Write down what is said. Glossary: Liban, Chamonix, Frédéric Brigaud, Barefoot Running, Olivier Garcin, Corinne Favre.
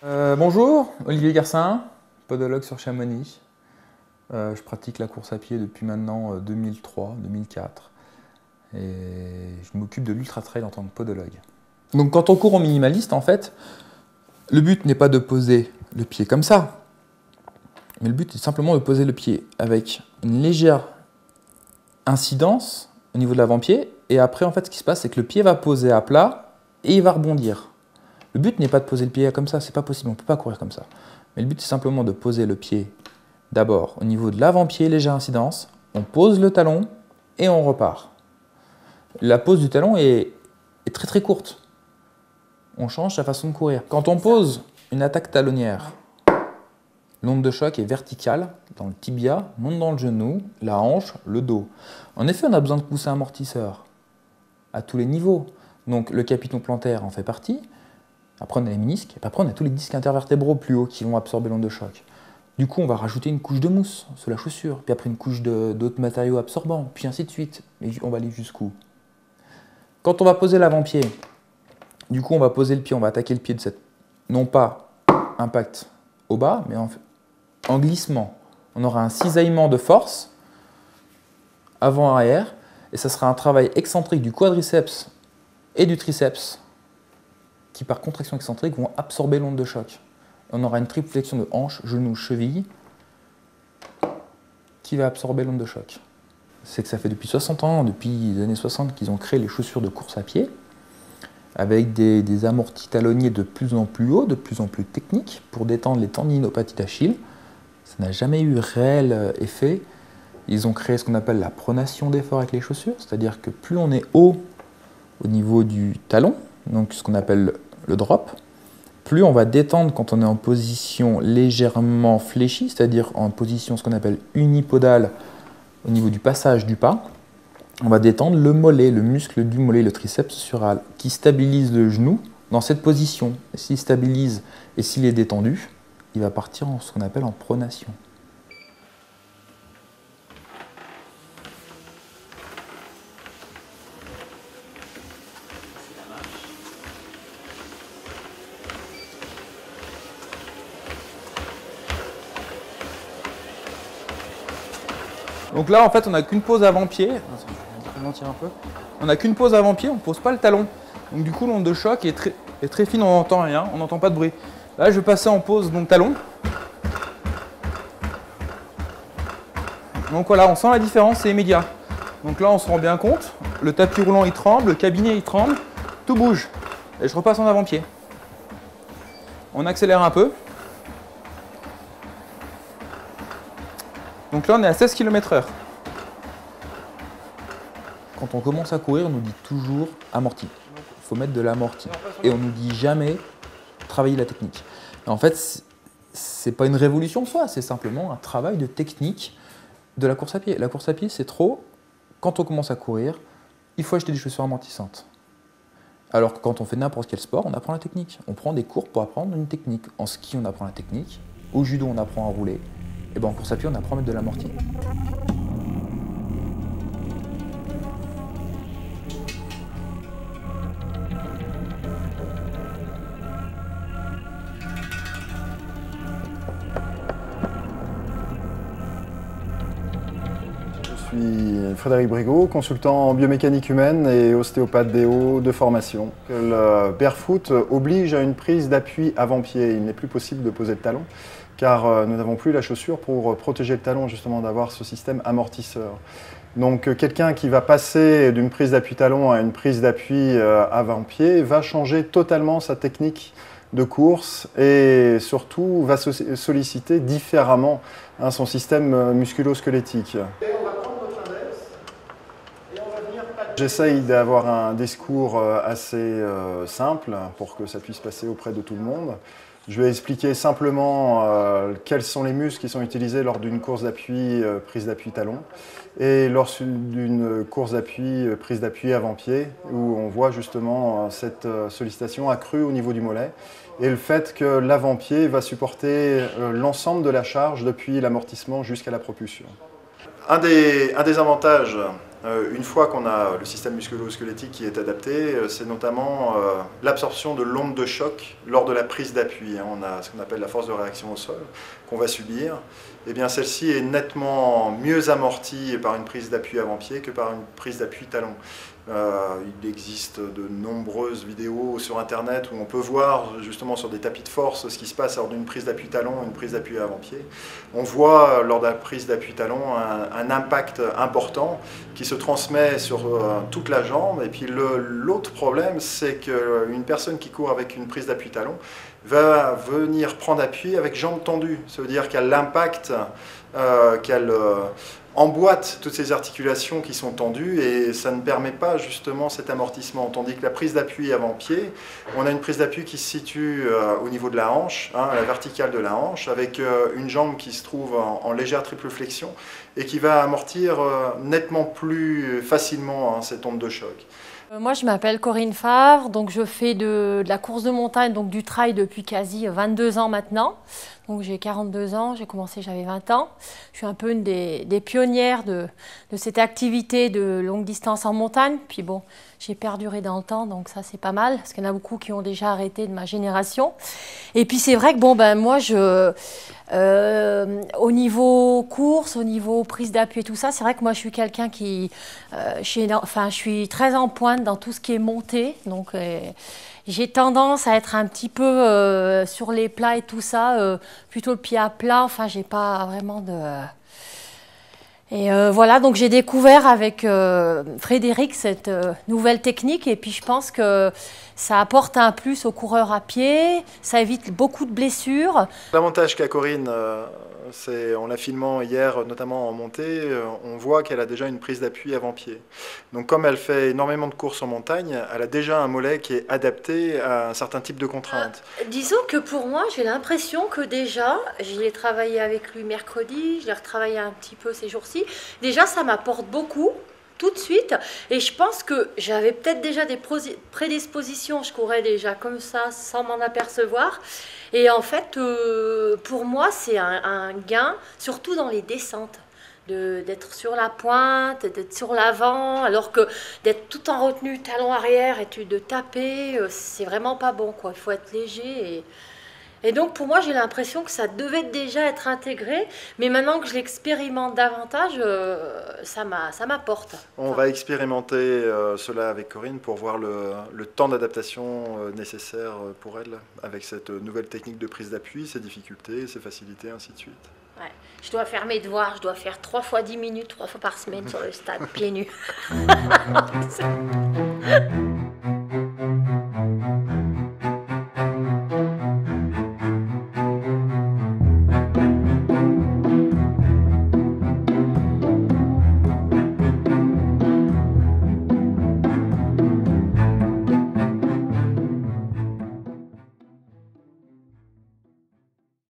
Bonjour, Olivier Garcin, podologue sur Chamonix. Je pratique la course à pied depuis maintenant 2003-2004 et je m'occupe de l'ultra-trail en tant que podologue. Donc quand on court en minimaliste, en fait, le but n'est pas de poser le pied comme ça, mais le but est simplement de poser le pied avec une légère incidence au niveau de l'avant-pied, et après en fait ce qui se passe c'est que le pied va poser à plat et il va rebondir. Le but n'est pas de poser le pied comme ça, c'est pas possible, on ne peut pas courir comme ça. Mais le but c'est simplement de poser le pied d'abord au niveau de l'avant-pied, légère incidence, on pose le talon et on repart. La pose du talon est très très courte. On change sa façon de courir. Quand on pose une attaque talonnière, l'onde de choc est verticale, dans le tibia, monte dans le genou, la hanche, le dos. En effet, on a besoin de coussins amortisseurs à tous les niveaux. Donc le capiton plantaire en fait partie, après on a les menisques, et après on a tous les disques intervertébraux plus hauts qui vont absorber l'onde de choc. Du coup, on va rajouter une couche de mousse sous la chaussure, puis après une couche d'autres matériaux absorbants, puis ainsi de suite. Et on va aller jusqu'où? Quand on va poser l'avant-pied, du coup, on va poser le pied, on va attaquer le pied de cette, non pas impact au bas, mais en glissement. On aura un cisaillement de force avant-arrière, et ça sera un travail excentrique du quadriceps et du triceps qui, par contraction excentrique, vont absorber l'onde de choc. On aura une triple flexion de hanche, genou, cheville qui va absorber l'onde de choc. C'est que ça fait depuis 60 ans, depuis les années 60, qu'ils ont créé les chaussures de course à pied avec des amortis talonniers de plus en plus hauts, de plus en plus techniques pour détendre les tendinopathies d'Achille. Ça n'a jamais eu réel effet. Ils ont créé ce qu'on appelle la pronation d'effort avec les chaussures, c'est-à-dire que plus on est haut au niveau du talon, donc ce qu'on appelle le drop, plus on va détendre quand on est en position légèrement fléchie, c'est-à-dire en position ce qu'on appelle unipodale au niveau du passage du pas, on va détendre le mollet, le muscle du mollet, le triceps sural, qui stabilise le genou dans cette position. S'il stabilise et s'il est détendu, il va partir en ce qu'on appelle en pronation. Donc là, en fait, on n'a qu'une pose avant-pied. On n'a qu'une pose avant-pied, on ne pose pas le talon. Donc du coup, l'onde de choc est très fine, on n'entend rien, on n'entend pas de bruit. Là, je vais passer en pose donc talon. Donc voilà, on sent la différence, c'est immédiat. Donc là, on se rend bien compte, le tapis roulant, il tremble, le cabinet, il tremble, tout bouge. Et je repasse en avant-pied. On accélère un peu. Donc là, on est à 16 km/h. Quand on commence à courir, on nous dit toujours amorti. Il faut mettre de l'amorti. Et on nous dit jamais travailler la technique. Et en fait, c'est pas une révolution en soi, c'est simplement un travail de technique de la course à pied. La course à pied, c'est trop. Quand on commence à courir, il faut acheter des chaussures amortissantes. Alors que quand on fait n'importe quel sport, on apprend la technique. On prend des cours pour apprendre une technique. En ski, on apprend la technique. Au judo, on apprend à rouler. Et bien en course à pied, on apprend à mettre de l'amorti. Je suis Frédéric Brigaud, consultant en biomécanique humaine et ostéopathe déo de formation. Le barefoot oblige à une prise d'appui avant-pied. Il n'est plus possible de poser le talon, car nous n'avons plus la chaussure pour protéger le talon, justement, d'avoir ce système amortisseur. Donc quelqu'un qui va passer d'une prise d'appui talon à une prise d'appui avant-pied va changer totalement sa technique de course et surtout va solliciter différemment son système musculo-squelettique. J'essaye d'avoir un discours assez simple pour que ça puisse passer auprès de tout le monde. Je vais expliquer simplement quels sont les muscles qui sont utilisés lors d'une course d'appui, prise d'appui talon, et lors d'une course d'appui, prise d'appui avant-pied, où on voit justement cette sollicitation accrue au niveau du mollet, et le fait que l'avant-pied va supporter l'ensemble de la charge depuis l'amortissement jusqu'à la propulsion. Un des avantages Une fois qu'on a le système musculo-squelettique qui est adapté, c'est notamment l'absorption de l'onde de choc lors de la prise d'appui. On a ce qu'on appelle la force de réaction au sol qu'on va subir. Et bien celle-ci est nettement mieux amortie par une prise d'appui avant-pied que par une prise d'appui talon. Il existe de nombreuses vidéos sur internet où on peut voir justement sur des tapis de force ce qui se passe lors d'une prise d'appui talon et une prise d'appui avant-pied. On voit lors de la prise d'appui talon un impact important qui se transmet sur toute la jambe. Et puis l'autre problème, c'est qu'une personne qui court avec une prise d'appui talon va venir prendre appui avec jambe tendue. Ça veut dire qu'elle l'impacte, qu'elle emboîte toutes ces articulations qui sont tendues et ça ne permet pas justement cet amortissement. Tandis que la prise d'appui avant-pied, on a une prise d'appui qui se situe au niveau de la hanche, à la verticale de la hanche, avec une jambe qui se trouve en légère triple flexion et qui va amortir nettement plus facilement cette onde de choc. Moi je m'appelle Corinne Favre, donc je fais de la course de montagne, donc du trail depuis quasi 22 ans maintenant. Donc j'ai 42 ans, j'ai commencé, j'avais 20 ans. Je suis un peu une des pionnières de cette activité de longue distance en montagne. Puis bon, j'ai perduré dans le temps, donc ça c'est pas mal, parce qu'il y en a beaucoup qui ont déjà arrêté de ma génération. Et puis c'est vrai que bon, ben moi au niveau course, au niveau prise d'appui et tout ça, c'est vrai que moi je suis quelqu'un qui, je suis très en pointe dans tout ce qui est montée, donc j'ai tendance à être un petit peu sur les plats et tout ça, plutôt le pied à plat, enfin j'ai pas vraiment de... Et voilà, donc j'ai découvert avec Frédéric cette nouvelle technique et puis je pense que ça apporte un plus aux coureurs à pied, ça évite beaucoup de blessures. L'avantage qu'a Corinne, c'est en la filmant hier, notamment en montée, on voit qu'elle a déjà une prise d'appui avant-pied. Donc comme elle fait énormément de courses en montagne, elle a déjà un mollet qui est adapté à un certain type de contraintes. Disons que pour moi, j'ai l'impression que déjà, je l'ai travaillé avec lui mercredi, je l'ai retravaillé un petit peu ces jours-ci. Déjà, ça m'apporte beaucoup, tout de suite. Et je pense que j'avais peut-être déjà des prédispositions. Je courais déjà comme ça, sans m'en apercevoir. Et en fait, pour moi, c'est un gain, surtout dans les descentes, d'être sur la pointe, d'être sur l'avant, alors que d'être tout en retenue, talon arrière, et de taper, c'est vraiment pas bon, quoi. Il faut être léger et... Et donc pour moi, j'ai l'impression que ça devait déjà être intégré, mais maintenant que je l'expérimente davantage, ça m'apporte. On va expérimenter cela avec Corinne pour voir le temps d'adaptation nécessaire pour elle avec cette nouvelle technique de prise d'appui, ses difficultés, ses facilités, ainsi de suite. Ouais. Je dois faire mes devoirs, je dois faire 3 fois 10 minutes, 3 fois par semaine sur le stade, pieds nus.